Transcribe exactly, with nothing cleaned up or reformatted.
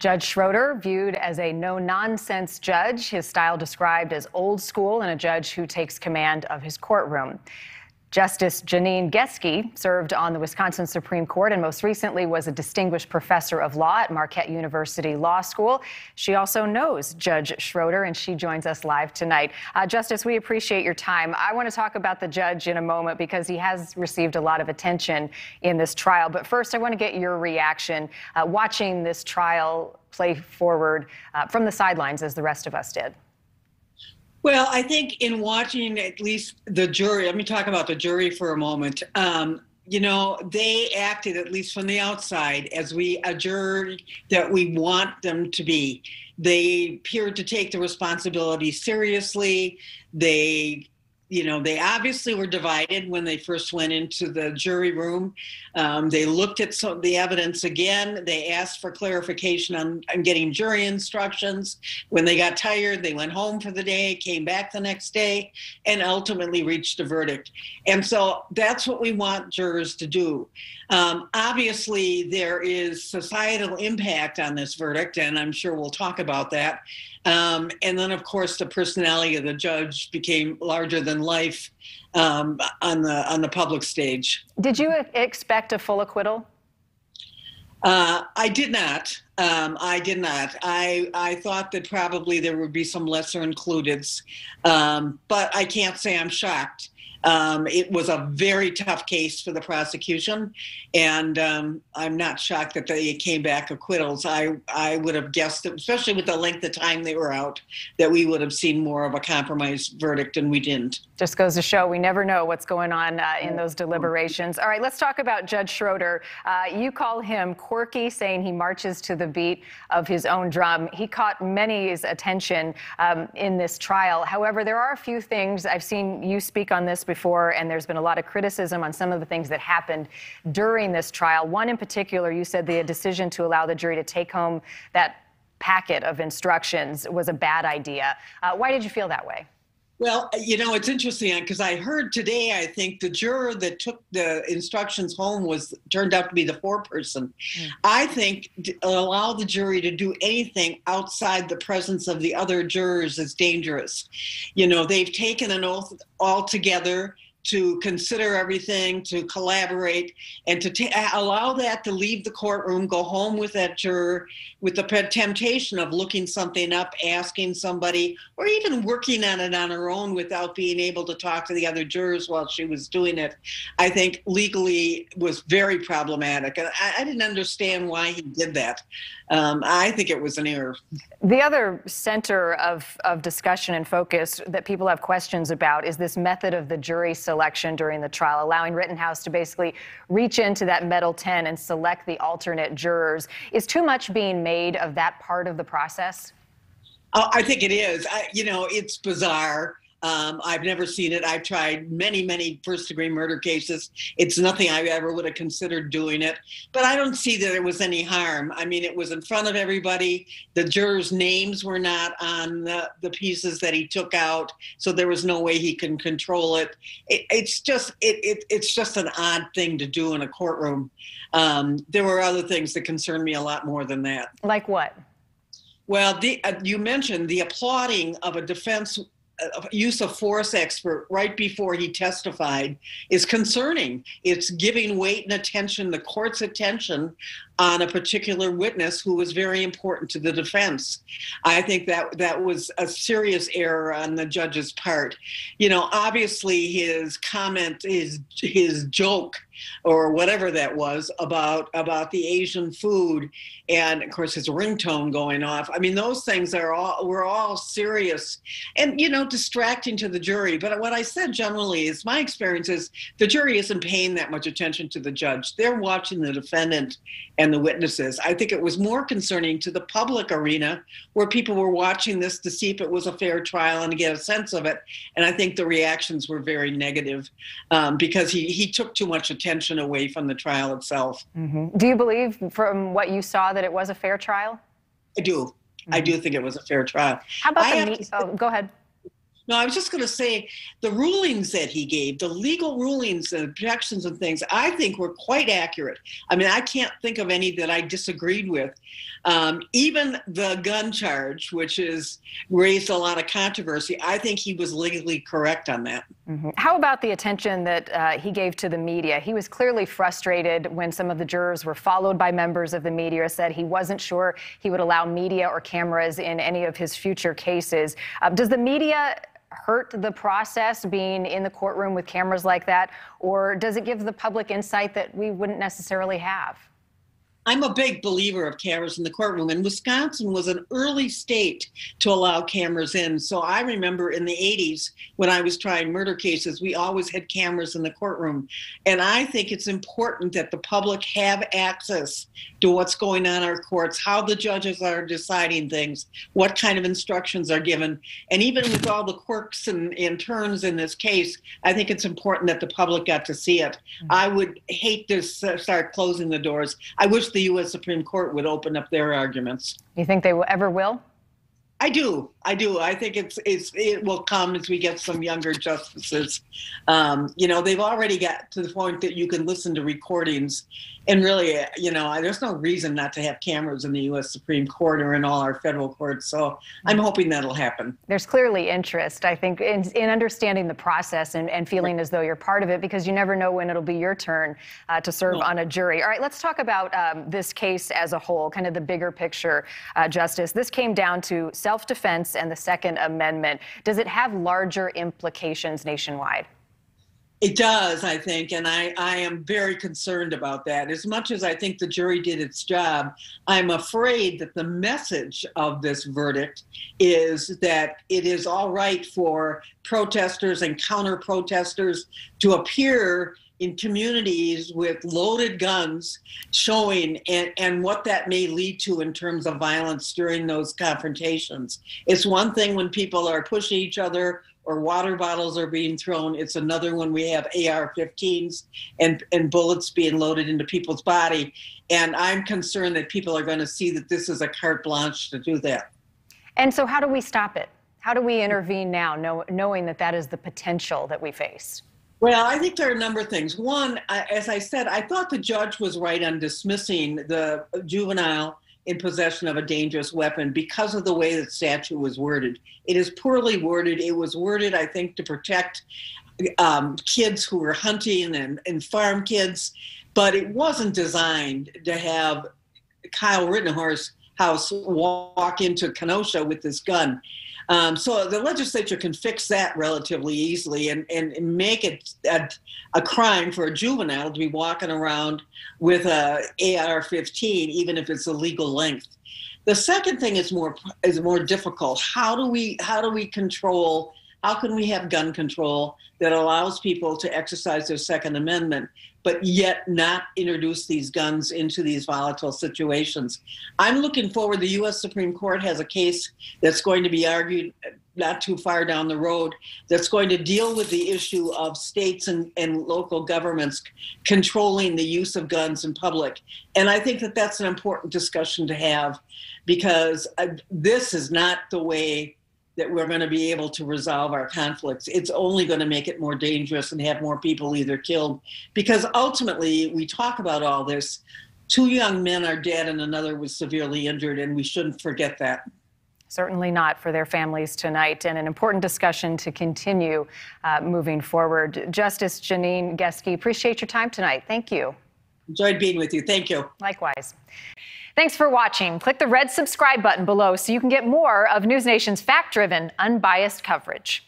Judge Schroeder, viewed as a no-nonsense judge, his style described as old school and a judge who takes command of his courtroom. Justice Janine Geske served on the Wisconsin Supreme Court and most recently was a distinguished professor of law at Marquette University Law School. She also knows Judge Schroeder, and she joins us live tonight. Uh, Justice, we appreciate your time. I want to talk about the judge in a moment because he has received a lot of attention in this trial. But first, I want to get your reaction uh, watching this trial play forward uh, from the sidelines as the rest of us did. Well, I think in watching at least the jury, let me talk about the jury for a moment. Um, you know, they acted, at least from the outside, as we adjured that we want them to be. They appeared to take the responsibility seriously. They, you know, they obviously were divided when they first went into the jury room. Um, they looked at some of the evidence again. They asked for clarification on, on getting jury instructions. When they got tired, they went home for the day, came back the next day, and ultimately reached a verdict. And so that's what we want jurors to do. Um, obviously, there is societal impact on this verdict, and I'm sure we'll talk about that. Um, and then, of course, the personality of the judge became larger than life um, on the on the public stage. Did you expect a full acquittal? Uh, I did not. Um, I did not. I, I thought that probably there would be some lesser includeds, um, but I can't say I'm shocked. Um, it was a very tough case for the prosecution, and um, I'm not shocked that they came back acquittals. I, I would have guessed, that, especially with the length of time they were out, that we would have seen more of a compromise verdict, and we didn't. Just goes to show we never know what's going on uh, in those deliberations. All right, let's talk about Judge Schroeder. Uh, you call him quirky, saying he marches to the beat of his own drum. He caught many's attention um, in this trial. However, there are a few things I've seen you speak on this before, and there's been a lot of criticism on some of the things that happened during this trial. One in particular, you said the decision to allow the jury to take home that packet of instructions was a bad idea. Uh, why did you feel that way? Well, you know, it's interesting because I heard today, I think the juror that took the instructions home was turned out to be the foreperson. Mm. I think to allow the jury to do anything outside the presence of the other jurors is dangerous. You know, they've taken an oath all together to consider everything, to collaborate, and to t- allow that to leave the courtroom, go home with that juror, with the temptation of looking something up, asking somebody, or even working on it on her own without being able to talk to the other jurors while she was doing it, I think legally was very problematic. And I, I didn't understand why he did that. Um, I think it was an error. The other center of, of discussion and focus that people have questions about is this method of the jury selection during the trial, allowing Rittenhouse to basically reach into that metal tin and select the alternate jurors. Is too much being made of that part of the process? Oh, I think it is. I, you know, it's bizarre. Um, I've never seen it. I've tried many, many first-degree murder cases. It's nothing I ever would have considered doing it. But I don't see that it was any harm. I mean, it was in front of everybody. The jurors' names were not on the, the pieces that he took out, so there was no way he can control it. it it's just it, it it's just an odd thing to do in a courtroom. Um, there were other things that concerned me a lot more than that. Like what? Well, the, uh, you mentioned the applauding of a defense use of force expert right before he testified is concerning. It's giving weight and attention, the court's attention, on a particular witness who was very important to the defense. I think that that was a serious error on the judge's part. You know, obviously his comment, his his joke, or whatever that was about about the Asian food, and of course his ringtone going off. I mean, those things are all were all serious, and you know, distracting to the jury. But what I said generally is my experience is the jury isn't paying that much attention to the judge. They're watching the defendant and the witnesses. I think it was more concerning to the public arena where people were watching this to see if it was a fair trial and to get a sense of it. And I think the reactions were very negative um, because he, he took too much attention away from the trial itself. Mm-hmm. Do you believe from what you saw that it was a fair trial? I do. Mm-hmm. I do think it was a fair trial. How about I the meat? Oh, go ahead. No, I was just going to say the rulings that he gave, the legal rulings and objections and things, I think were quite accurate. I mean, I can't think of any that I disagreed with. Um, even the gun charge, which has raised a lot of controversy, I think he was legally correct on that. Mm-hmm. How about the attention that uh, he gave to the media? He was clearly frustrated when some of the jurors were followed by members of the media, said he wasn't sure he would allow media or cameras in any of his future cases. Uh, does the media hurt the process being in the courtroom with cameras like that, or does it give the public insight that we wouldn't necessarily have? I'm a big believer of cameras in the courtroom, and Wisconsin was an early state to allow cameras in. So I remember in the eighties when I was trying murder cases, we always had cameras in the courtroom. And I think it's important that the public have access to what's going on in our courts, how the judges are deciding things, what kind of instructions are given. And even with all the quirks and, and turns in this case, I think it's important that the public got to see it. Mm-hmm. I would hate to start closing the doors. I wish the U S Supreme Court would open up their arguments. You think they ever will? I do. I do. I think it's, it's it will come as we get some younger justices. Um, you know, they've already got to the point that you can listen to recordings. And really, you know, there's no reason not to have cameras in the U S Supreme Court or in all our federal courts. So I'm hoping that'll happen. There's clearly interest, I think, in, in understanding the process and, and feeling as though you're part of it, because you never know when it'll be your turn uh, to serve no. on a jury. All right, let's talk about um, this case as a whole, kind of the bigger picture, uh, Justice. This came down to self-defense and the Second Amendment. Does it have larger implications nationwide? It does, I think, and I, I am very concerned about that. As much as I think the jury did its job, I'm afraid that the message of this verdict is that it is all right for protesters and counter-protesters to appear in communities with loaded guns showing, and, and what that may lead to in terms of violence during those confrontations. It's one thing when people are pushing each other or water bottles are being thrown. It's another when we have A R fifteens and, and bullets being loaded into people's body. And I'm concerned that people are going to see that this is a carte blanche to do that. And so how do we stop it? How do we intervene now, know, knowing that that is the potential that we face? Well, I think there are a number of things. One, as I said, I thought the judge was right on dismissing the juvenile in possession of a dangerous weapon because of the way the statute was worded. It is poorly worded. It was worded, I think, to protect um, kids who were hunting and, and farm kids, but it wasn't designed to have Kyle Rittenhouse walk into Kenosha with this gun. Um, so the legislature can fix that relatively easily and, and make it a, a crime for a juvenile to be walking around with a A R fifteen, even if it's a legal length. The second thing is more is more difficult. How do we how do we control? How can we have gun control that allows people to exercise their Second Amendment, but yet not introduce these guns into these volatile situations? I'm looking forward. The U S Supreme Court has a case that's going to be argued not too far down the road that's going to deal with the issue of states and, and local governments controlling the use of guns in public. And I think that that's an important discussion to have, because I, this is not the way that we're going to be able to resolve our conflicts. It's only going to make it more dangerous and have more people either killed. Because ultimately, we talk about all this. Two young men are dead and another was severely injured, and we shouldn't forget that. Certainly not for their families tonight, and an important discussion to continue uh, moving forward. Justice Janine Geske, appreciate your time tonight. Thank you. Enjoyed being with you. Thank you. Likewise. Thanks for watching. Click the red subscribe button below so you can get more of NewsNation's fact-driven, unbiased coverage.